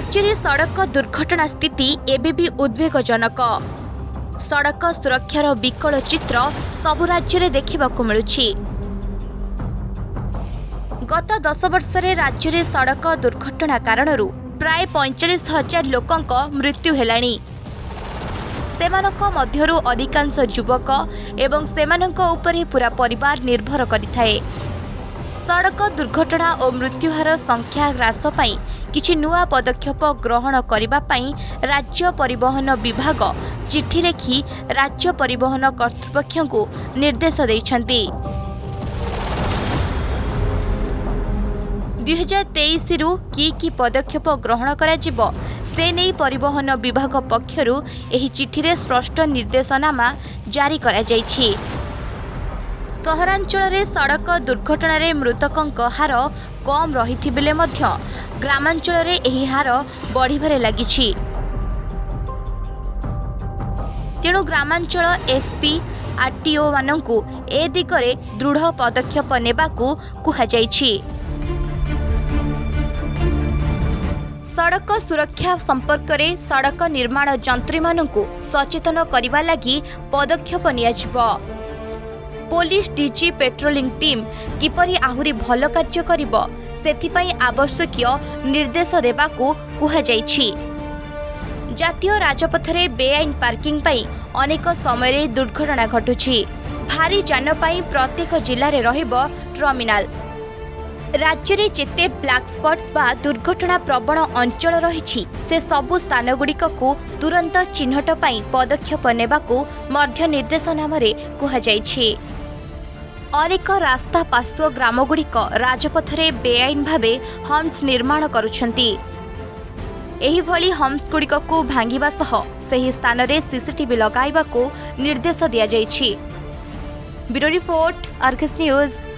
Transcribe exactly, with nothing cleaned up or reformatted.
राज्य में सड़क दुर्घटना स्थिति एबी उद्वेगजनक। सड़क सुरक्षार विकल चित्र सबु राज्य में देखा मिलुछि। गत दस वर्ष राज्य में सड़क दुर्घटना कारण प्राय पैंतालीस हजार लोक मृत्यु हेलाणी। सेमानक मध्यरु अधिकांश युवक एवं सेमानक उपरे पूरा परिवार निर्भर करिथाए। सड़क दुर्घटना और मृत्युहार संख्या ह्रास पाई किछि नुआ पदक्षेप ग्रहण करिबा पाई राज्य परिवहन विभाग चिठी लेखि राज्य परिवहन कर्तृपक्षको निर्देश दैछन्ति। दो हज़ार तेईस रु की की पदक्षेप ग्रहण करा जिवो से नहीं परिवहन विभाग पक्षरु एही चिठी रे स्पष्ट निर्देशनामा जारी करा जायछि। सहरांचल रे सड़क दुर्घटना रे मृतकंक हार कम रही बेले मध्य ग्रामांचल रे एही हार बढ़िबारे लागिछि। तेणु ग्रामांचल एसपी आरटीओ मानंकु ए दिगरे दृढ़ पदक्षेप नेबाकु कुहा जायछि। सड़क सुरक्षा संपर्क में सड़क निर्माण जंत्री मानकु सचेतन करने लगी पदक्षेप नियाजिब। पुलिस डीजी पेट्रोलिंग टीम किपरि आहुरी भल कार्य करिब सेथिपई आवश्यकीय निर्देश देबाकु कुहा जायछि। जातीय राजपथरे बेआईन पार्किंग पई अनेक समय दुर्घटना घटुछि। भारी जान पई प्रत्येक जिले में रहिब टर्मिनाल। राज्य में जिते ब्लैक स्पॉट बा दुर्घटना प्रवण अंचल रही से सबु स्थानगुड़िक तुरंत चिन्हट पर पदक्षेप नेबाकू मध्य निर्देशनामा कहुई। अनेक रास्ता पार्श्व ग्रामगुड़िक राजपथरे बेआईन भावे हम्स निर्माण करुछंती। एही भली हम्स गुड़िक भांगिबा सह सही स्थान रे सीसीटीवी लगाइबाकू निर्देश दिया जायछि। Bureau report Argus news.